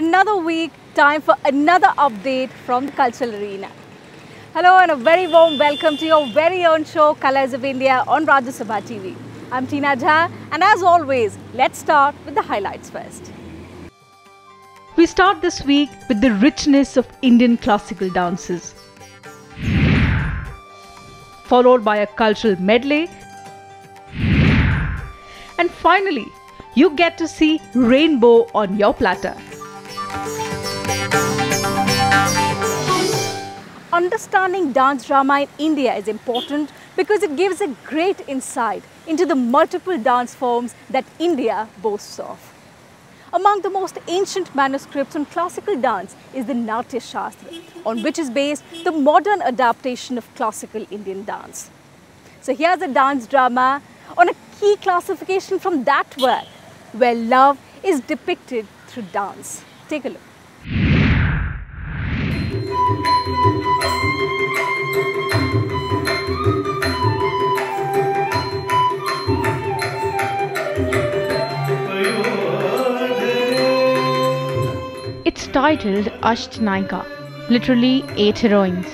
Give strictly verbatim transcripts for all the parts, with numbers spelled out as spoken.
another week, time for another update from the cultural arena. Hello and a very warm welcome to your very own show, Colours of India on Rajya Sabha T V. I'm Tina Jha and as always, let's start with the highlights first. We start this week with the richness of Indian classical dances, followed by a cultural medley, and finally, you get to see rainbow on your platter. Understanding dance drama in India is important because it gives a great insight into the multiple dance forms that India boasts of. Among the most ancient manuscripts on classical dance is the Natya Shastra, on which is based the modern adaptation of classical Indian dance. So here's a dance drama on a key classification from that work, where love is depicted through dance. Take a look. It's titled Ashtanayika, literally eight heroines,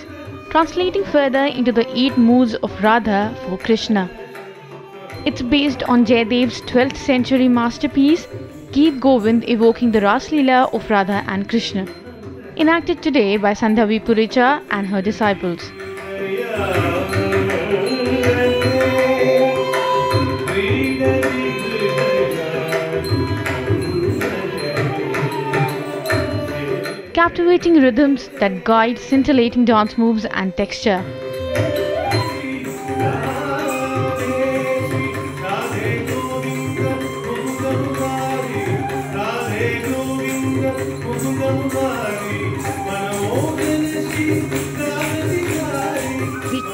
translating further into the eight moods of Radha for Krishna. It's based on Jayadev's twelfth century masterpiece, Geet Govind, evoking the Raslila of Radha and Krishna, enacted today by Sandhya V Purecha and her disciples. Captivating rhythms that guide scintillating dance moves and texture.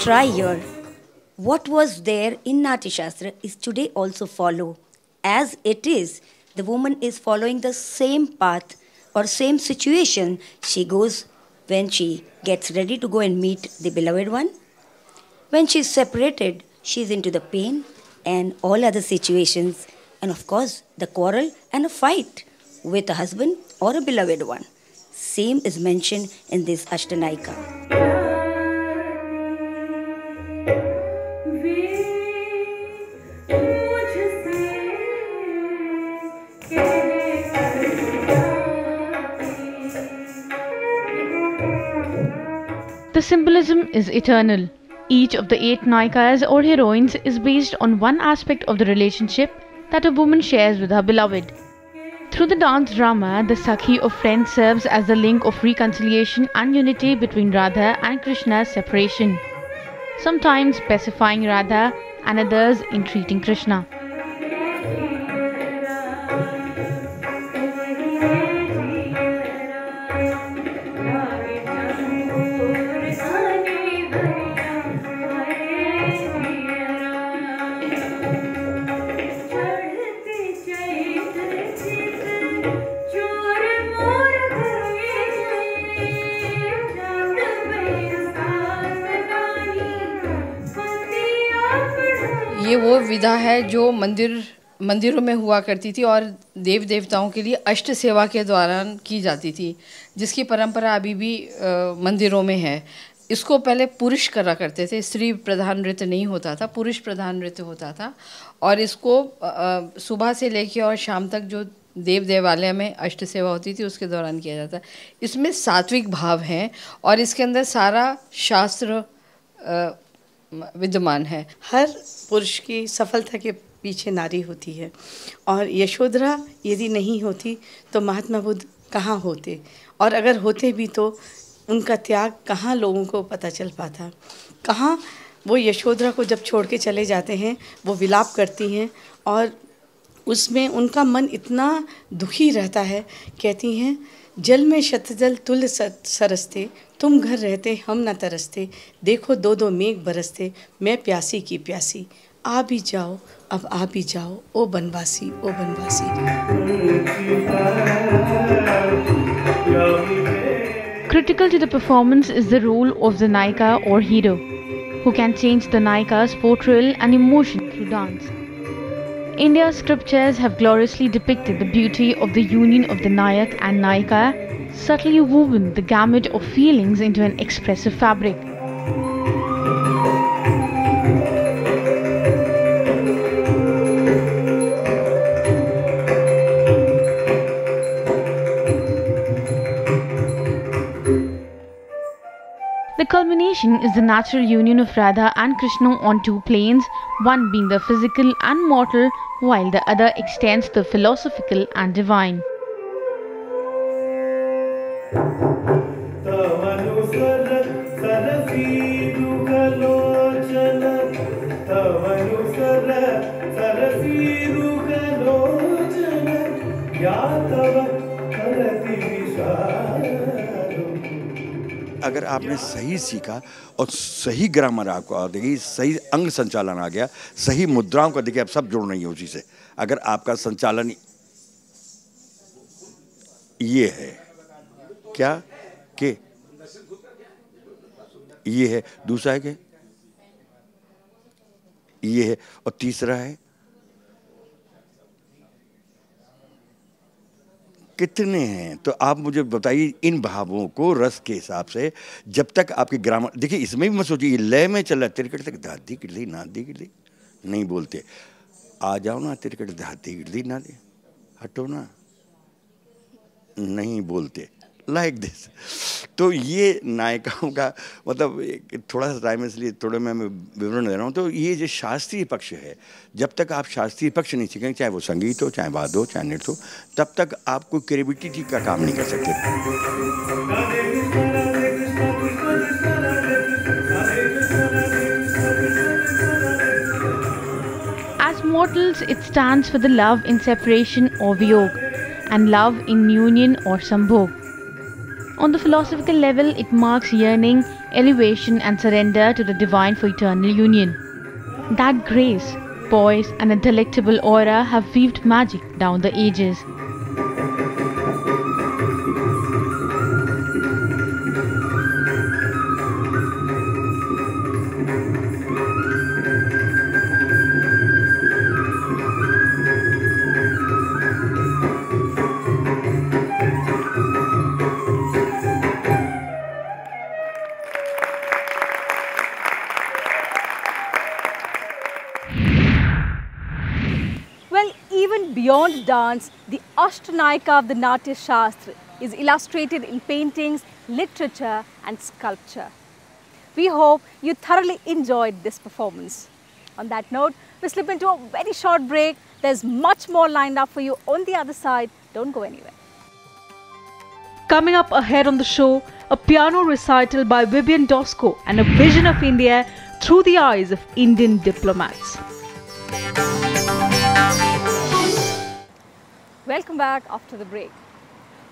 Try here. What was there in Natya Shastra is today also follow. As it is, the woman is following the same path or same situation she goes when she gets ready to go and meet the beloved one. When she's separated, she's into the pain and all other situations, and of course the quarrel and a fight with a husband or a beloved one. Same is mentioned in this Ashtanayika. The symbolism is eternal. Each of the eight Nayikas or heroines is based on one aspect of the relationship that a woman shares with her beloved. Through the dance drama, the Sakhi of friends serves as the link of reconciliation and unity between Radha and Krishna's separation, sometimes pacifying Radha and others entreating Krishna. ये वो विधा है जो मंदिर मंदिरों में हुआ करती थी और देव देवताओं के लिए अष्ट सेवा के दौरान की जाती थी, जिसकी परंपरा अभी भी मंदिरों में है. इसको पहले पुरुष करा करते थे, स्त्री प्रधान नृत्य नहीं होता था, पुरुष प्रधान नृत्य होता था. और इसको सुबह से लेकर और शाम तक जो देव देवालय में अष्ट सेवा होती थी उसके दौरान किया जाता है. इसमें सात्विक भाव हैं और इसके अंदर सारा शास्त्र विद्यमान है. हर पुरुष की सफलता के पीछे नारी होती है और यशोधरा यदि नहीं होती तो महात्मा बुद्ध कहाँ होते, और अगर होते भी तो उनका त्याग कहाँ लोगों को पता चल पाता. कहाँ वो यशोधरा को जब छोड़ के चले जाते हैं वो विलाप करती हैं और उसमें उनका मन इतना दुखी रहता है. कहती हैं, जल में शतजल तुल सरसते, तुम घर रहते हम न तरसते, देखो दो दो मेघ बरसते, मैं प्यासी की प्यासी, आ भी जाओ अब आ भी जाओ, ओ बनवासी ओ बनवासी. Critical to the performance is the role of the Nayika or hero, who can change the Nayika's portrayal and emotion through dance. India's scriptures have gloriously depicted the beauty of the union of the Nayak and Nayika, subtly woven the gamut of feelings into an expressive fabric. The culmination is the natural union of Radha and Krishna on two planes, one being the physical and mortal, while the other extends the philosophical and divine. अगर आपने सही सीखा और सही grammar आपको आ गई, सही अंग संचालन आ गया, सही मुद्राओं का देखिए आप सब जुड़ रही है उसी से। अगर आपका संचालन ये है क्या के ये है, दूसरा है के ये है और तीसरा है कितने हैं, तो आप मुझे बताइए इन भावों को रस के हिसाब से। जब तक आपकी ग्रामर देखिए इसमें भी मत सोचिए लय में चल रहा है, तिरकट तक धाती किडली नादी किडली नहीं बोलते, आ जाओ ना तिरकट धाती किडली नादी हटो ना नहीं बोलते लाइक दिस। तो ये नायिकाओं का मतलब थोड़ा सा टाइम इसलिए थोड़े मैं विवरण दे रहा हूँ। तो ये जो शास्त्रीय पक्ष है, जब तक आप शास्त्रीय पक्ष नहीं सीखेंगे, चाहे वो संगीत हो, चाहे वाद हो, चाहे नृत्य हो, तब तक आप कोई क्रिएटिविटी का काम नहीं कर सकते। As mortals, it stands for the love in separation or viyog, and love in union or sambhog. On the philosophical level, it marks yearning, elevation and surrender to the divine for eternal union. That grace, poise and a delectable aura have weaved magic down the ages. Beyond dance, the Ashtanayika of the Natya Shastra is illustrated in paintings, literature and sculpture. We hope you thoroughly enjoyed this performance. On that note, we slip into a very short break. There's much more lined up for you on the other side. Don't go anywhere. Coming up ahead on the show, a piano recital by Vivian Doskow and a vision of India through the eyes of Indian diplomats. Welcome back after the break.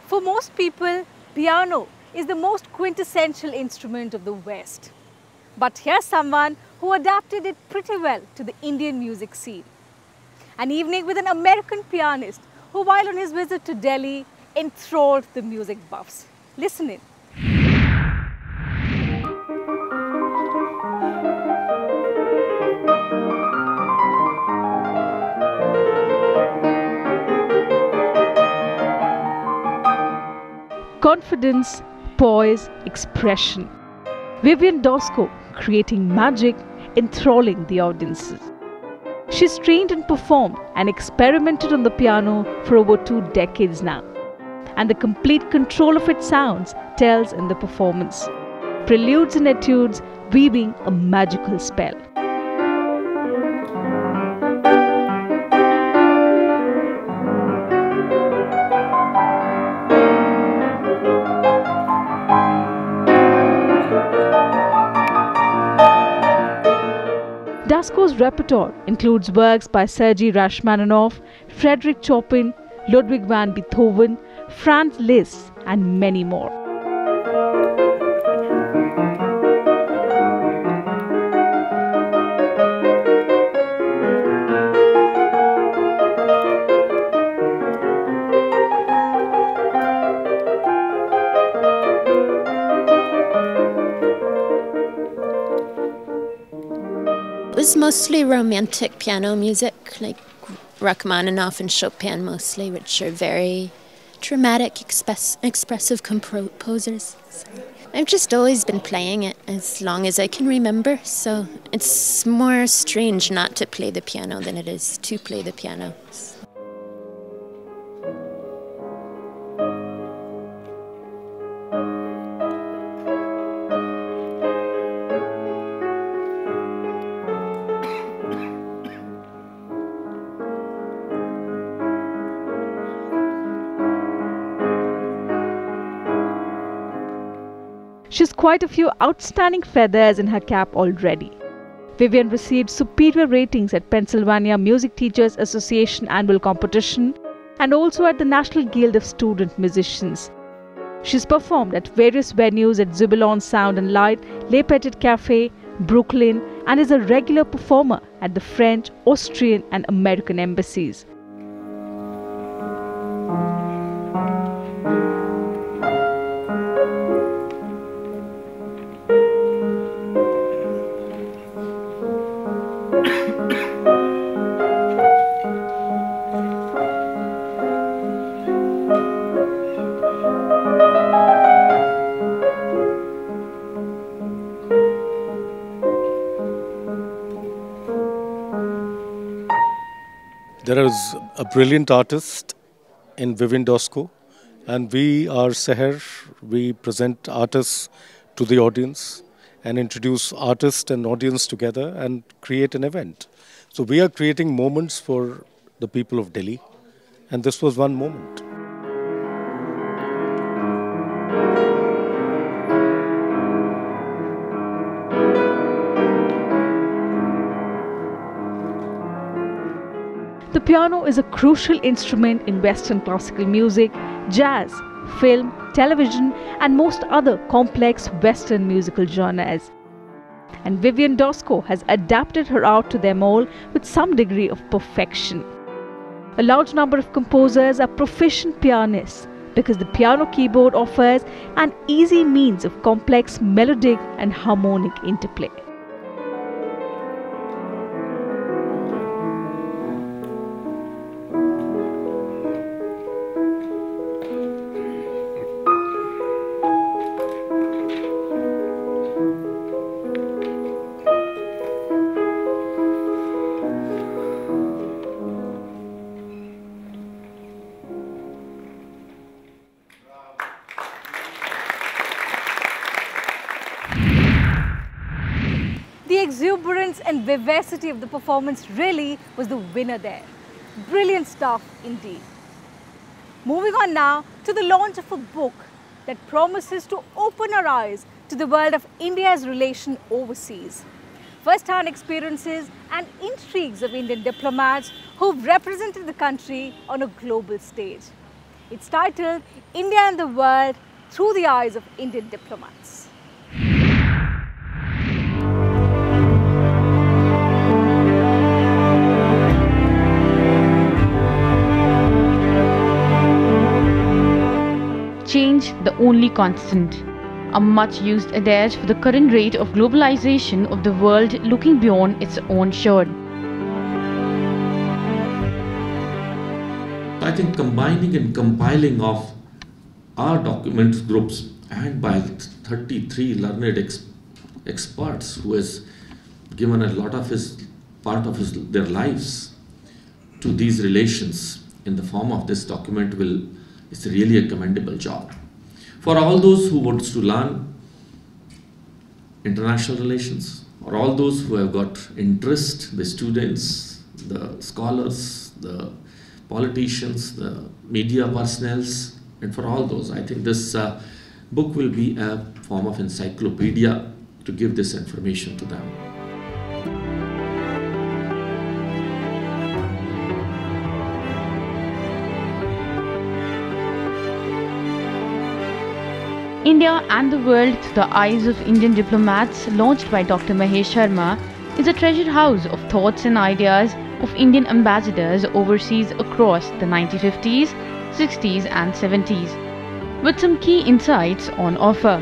For most people, piano is the most quintessential instrument of the West. But here's someone who adapted it pretty well to the Indian music scene. An evening with an American pianist who, while on his visit to Delhi, enthralled the music buffs. Listen in. Confidence, poise, expression. Vivian Doskow creating magic, enthralling the audiences. She's trained and performed and experimented on the piano for over two decades now. And the complete control of its sounds tells in the performance. Preludes and etudes weaving a magical spell. Doskow's repertoire includes works by Sergei Rachmaninoff, Frederick Chopin, Ludwig van Beethoven, Franz Liszt and many more. It was mostly romantic piano music, like Rachmaninoff and Chopin mostly, which are very dramatic, express, expressive composers. So I've just always been playing it as long as I can remember, so it's more strange not to play the piano than it is to play the piano. She has quite a few outstanding feathers in her cap already. Vivian received superior ratings at Pennsylvania Music Teachers Association annual competition and also at the National Guild of Student Musicians. She's performed at various venues at Zubelon Sound and Light, Le Petit Cafe, Brooklyn, and is a regular performer at the French, Austrian and American embassies. There is a brilliant artist in Vivian Doskow, and we are Seher. We present artists to the audience and introduce artist and audience together and create an event. So we are creating moments for the people of Delhi, and this was one moment. The piano is a crucial instrument in Western classical music, jazz, film, television and most other complex Western musical genres. And Vivian Doskow has adapted her art to them all with some degree of perfection. A large number of composers are proficient pianists because the piano keyboard offers an easy means of complex melodic and harmonic interplay. And vivacity of the performance really was the winner there. Brilliant stuff indeed. Moving on now to the launch of a book that promises to open our eyes to the world of India's relation overseas. First-hand experiences and intrigues of Indian diplomats who've represented the country on a global stage. It's titled India and the World Through the Eyes of Indian Diplomats. Change the only constant, a much used adage for the current rate of globalization of the world looking beyond its own shore. I think combining and compiling of our documents groups and by thirty-three learned ex experts who has given a lot of his part of his, their lives to these relations in the form of this document will it's really a commendable job. For all those who want to learn international relations, or all those who have got interest, the students, the scholars, the politicians, the media personnel, and for all those, I think this uh, book will be a form of encyclopedia to give this information to them. India and the World Through the Eyes of Indian Diplomats, launched by Doctor Mahesh Sharma, is a treasure house of thoughts and ideas of Indian ambassadors overseas across the nineteen fifties, sixties and seventies, with some key insights on offer.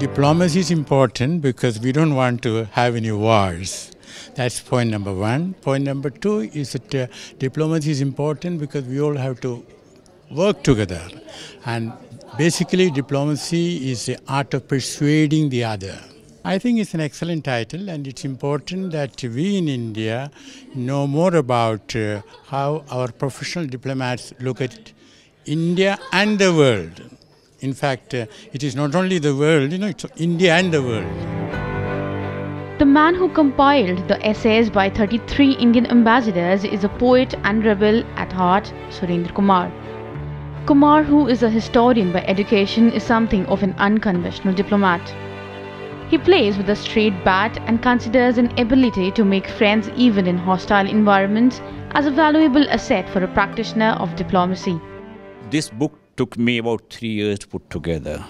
The Diplomacy is important because we don't want to have any wars. That's point number one. Point number two is that uh, diplomacy is important because we all have to work together. And basically diplomacy is the art of persuading the other. I think it's an excellent title, and it's important that we in India know more about uh, how our professional diplomats look at India and the world. In fact, uh, it is not only the world, you know, it's India and the world. The man who compiled the essays by thirty-three Indian ambassadors is a poet and rebel at heart, Surendra Kumar. Kumar, who is a historian by education, is something of an unconventional diplomat. He plays with a straight bat and considers an ability to make friends even in hostile environments as a valuable asset for a practitioner of diplomacy. This book took me about three years to put together.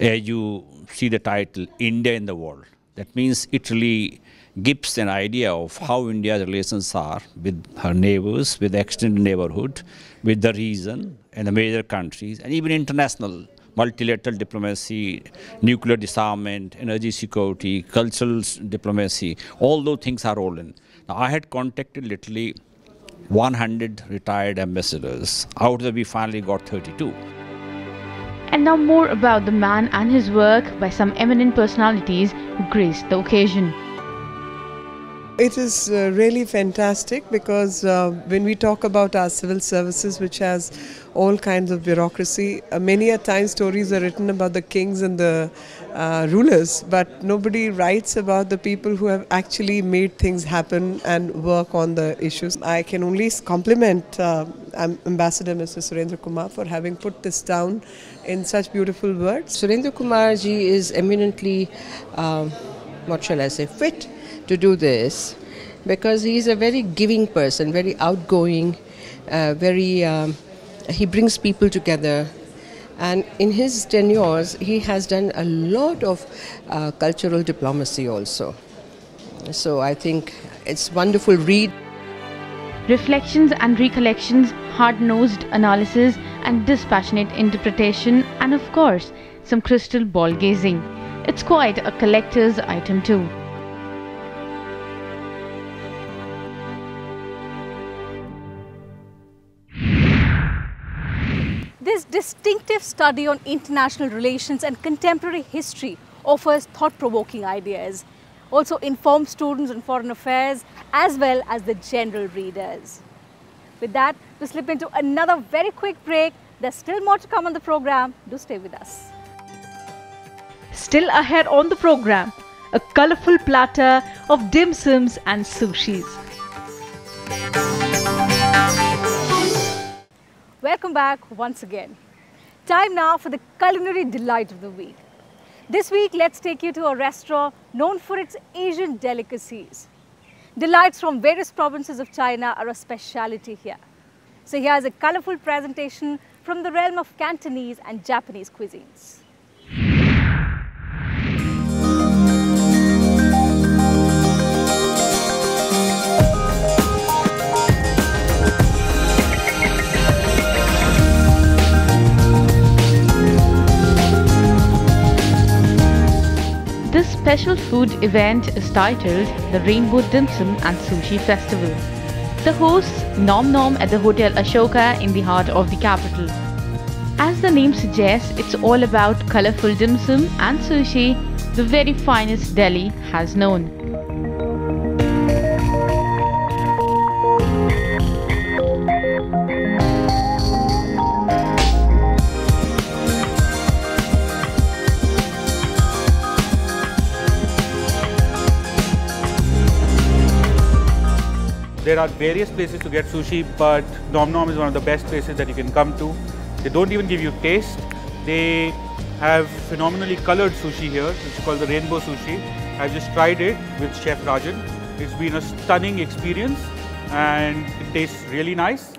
As you see the title, India in the World. That means it really gives an idea of how India's relations are with her neighbors, with the extended neighborhood, with the region and the major countries, and even international. Multilateral diplomacy, nuclear disarmament, energy security, cultural diplomacy, all those things are rolled in. Now, I had contacted literally one hundred retired ambassadors. Out of we finally got thirty-two. And now more about the man and his work by some eminent personalities who graced the occasion. It is uh, really fantastic because uh, when we talk about our civil services, which has all kinds of bureaucracy, uh, many a time stories are written about the kings and the uh, rulers, but nobody writes about the people who have actually made things happen and work on the issues. I can only compliment uh, Ambassador Mister Surendra Kumar for having put this down in such beautiful words. Surendra Kumar ji is eminently, um, what shall I say, fit to do this, because he is a very giving person, very outgoing, uh, very um, he brings people together, and in his tenures he has done a lot of uh, cultural diplomacy also. So I think it's wonderful read. Reflections and recollections, hard-nosed analysis and dispassionate interpretation, and of course some crystal ball gazing. It's quite a collector's item too. This distinctive study on international relations and contemporary history offers thought-provoking ideas, also informs students in foreign affairs as well as the general readers. With that, we slip into another very quick break. There's still more to come on the program. Do stay with us. Still ahead on the program, a colourful platter of dim sums and sushis. Welcome back once again. Time now for the culinary delight of the week. This week, let's take you to a restaurant known for its Asian delicacies. Delights from various provinces of China are a speciality here. So here's a colorful presentation from the realm of Cantonese and Japanese cuisines. This special food event is titled the Rainbow Dim Sum and Sushi Festival. The hosts Nom Nom at the Hotel Ashoka in the heart of the capital. As the name suggests, it's all about colorful dim sum and sushi, the very finest Delhi has known. There are various places to get sushi, but Nom Nom is one of the best places that you can come to. They don't even give you taste. They have phenomenally colored sushi here, which is called the rainbow sushi. I just tried it with Chef Rajan. It's been a stunning experience and it tastes really nice.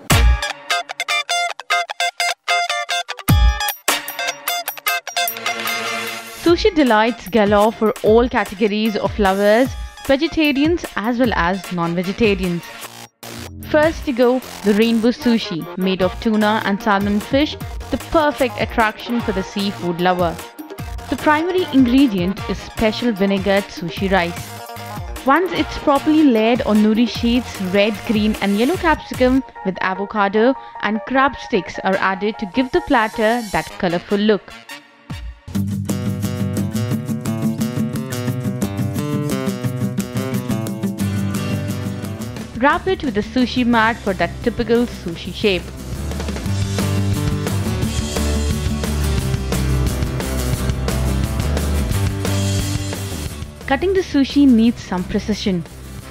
Sushi delights galore for all categories of lovers, vegetarians as well as non-vegetarians. First to go, the rainbow sushi, made of tuna and salmon fish, the perfect attraction for the seafood lover. The primary ingredient is special vinegared sushi rice. Once it's properly layered on nori sheets, red, green and yellow capsicum with avocado and crab sticks are added to give the platter that colorful look. Wrap it with a sushi mat for that typical sushi shape. Cutting the sushi needs some precision.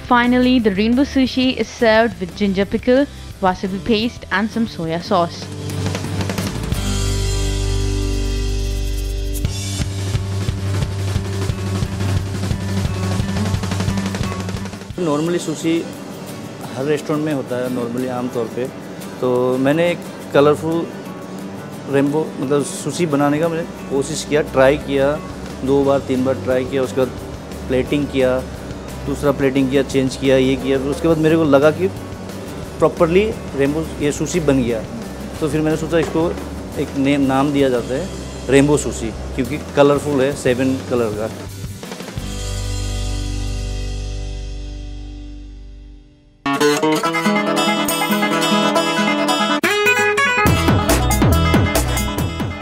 Finally, the rainbow sushi is served with ginger pickle, wasabi paste and some soya sauce. Normally sushi हर restaurant में होता है normally आम तौर पे, तो मैंने एक कलरफुल रेनबो मतलब सुशी बनाने का मैंने कोशिश किया, ट्राई किया, दो बार तीन बार ट्राई किया, उसके बाद प्लेटिंग किया, दूसरा प्लेटिंग किया, चेंज किया, ये किया, फिर उसके बाद मेरे को लगा कि प्रॉपरली रेनबो ये सुशी बन गया, तो फिर मैंने सोचा इसको एक नेम नाम दिया जाता है रेनबो सुशी, क्योंकि कलरफुल है, सेवन कलर का।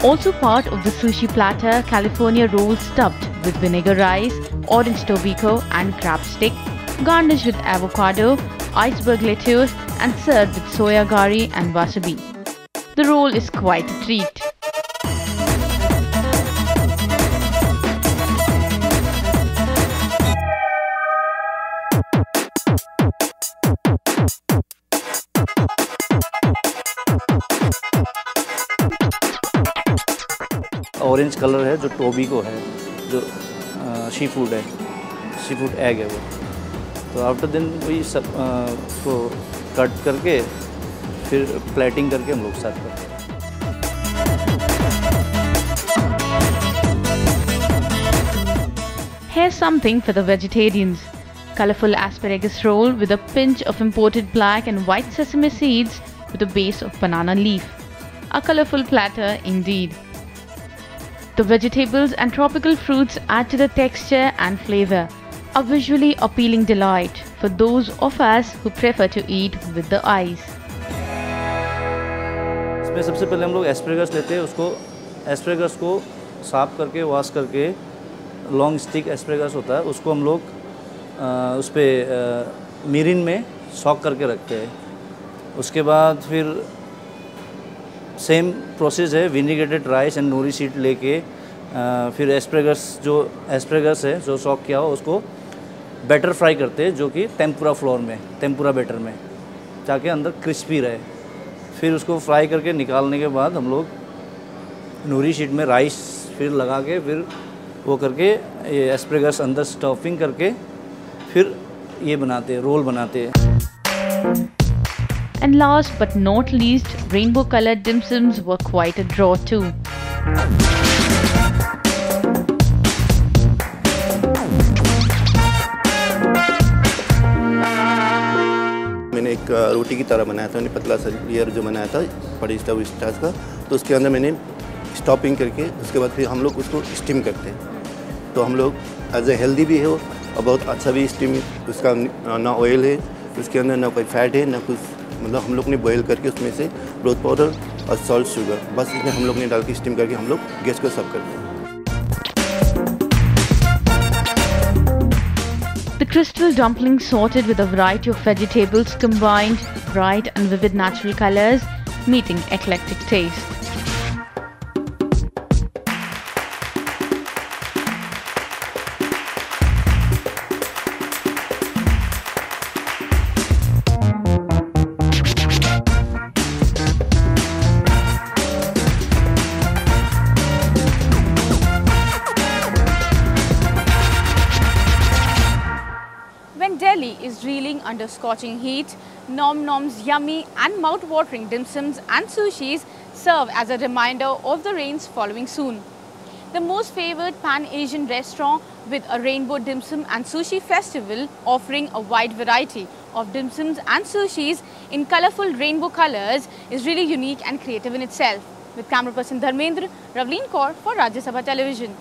Also part of the sushi platter, California rolls stuffed with vinegar rice, orange tobiko and crab stick, garnished with avocado, iceberg lettuce and served with soya gari and wasabi. The roll is quite a treat. Orange colour है जो टोबीको है, जो sea food है, sea food egg है वो, तो after दिन वही सब उसको कट करके फिर प्लेटिंग करके हम लोग साथ करते हैं। Here's something for the vegetarians. Colorful asparagus roll with a pinch of imported black and white sesame seeds with a base of banana leaf. A colorful platter indeed. The vegetables and tropical fruits add to the texture and flavor. A visually appealing delight for those of us who prefer to eat with the eyes. इसमें सबसे पहले हम लोग एस्प्रेगस लेते हैं, उसको एस्प्रेगस को साफ करके वॉश करके, लॉन्ग स्टिक एस्प्रेगस होता है, उसको हम लोग उस पे मिरिन में सॉक करके रखते हैं। उसके बाद फिर सेम प्रोसेस है, vinegared rice and nori seed लेके फिर एस्प्रेगस जो एस्प्रेगस है जो सॉक किया हो उसको बैटर फ्राई करते हैं, जो कि टेम्पुरा फ्लोर में टेम्पुरा बैटर में ताकि अंदर क्रिस्पी रहे। फिर उसको फ्राई करके निकालने के बाद हम लोग नोरी सीड में राइस फिर लगा के फिर वो करके ये एस्प्रेगस अंदर स्टफिंग करके फिर ये बनाते हैं, रोल बनाते हैं। And last but not least, rainbow-colored dim sums were quite a draw too. मैंने एक रोटी की तरह बनाया था, मैंने पतला सा लेयर जो बनाया था पड़ीस्टा विस्टा का, तो उसके अंदर मैंने स्टॉपिंग करके उसके बाद फिर हम लोग उसको स्टीम करते हैं, तो हम लोग एज ए हेल्दी भी है और बहुत अच्छा भी स्टीम, उसका ना ऑयल है उसके अंदर, ना कोई फैट है, ना कुछ, मतलब हम लोग ने बॉयल करके उसमें से ब्रोथ पाउडर और सॉल्ट शुगर बस इसमें हम लोग ने डाल के स्टीम करके हम लोग गैस को सर्व करते हैं। The crystal dumplings sorted with a variety of vegetables combined bright and vivid natural colors, meeting eclectic taste. Under scorching heat, Nom Nom's yummy and mouth-watering dim sums and sushis serve as a reminder of the rains following soon. The most favoured Pan-Asian restaurant with a rainbow dim sum and sushi festival offering a wide variety of dim sums and sushis in colourful rainbow colours is really unique and creative in itself. With camera person Dharmendra, Ravleen Kaur for Rajya Sabha Television.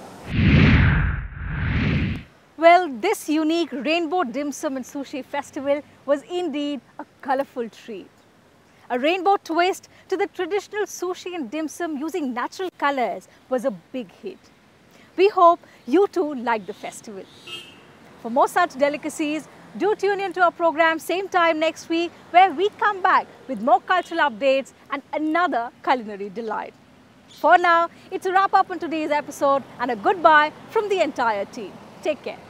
Well, this unique rainbow dim sum and sushi festival was indeed a colourful treat. A rainbow twist to the traditional sushi and dim sum using natural colours was a big hit. We hope you too liked the festival. For more such delicacies, do tune into our program same time next week, where we come back with more cultural updates and another culinary delight. For now, it's a wrap up on today's episode and a goodbye from the entire team. Take care.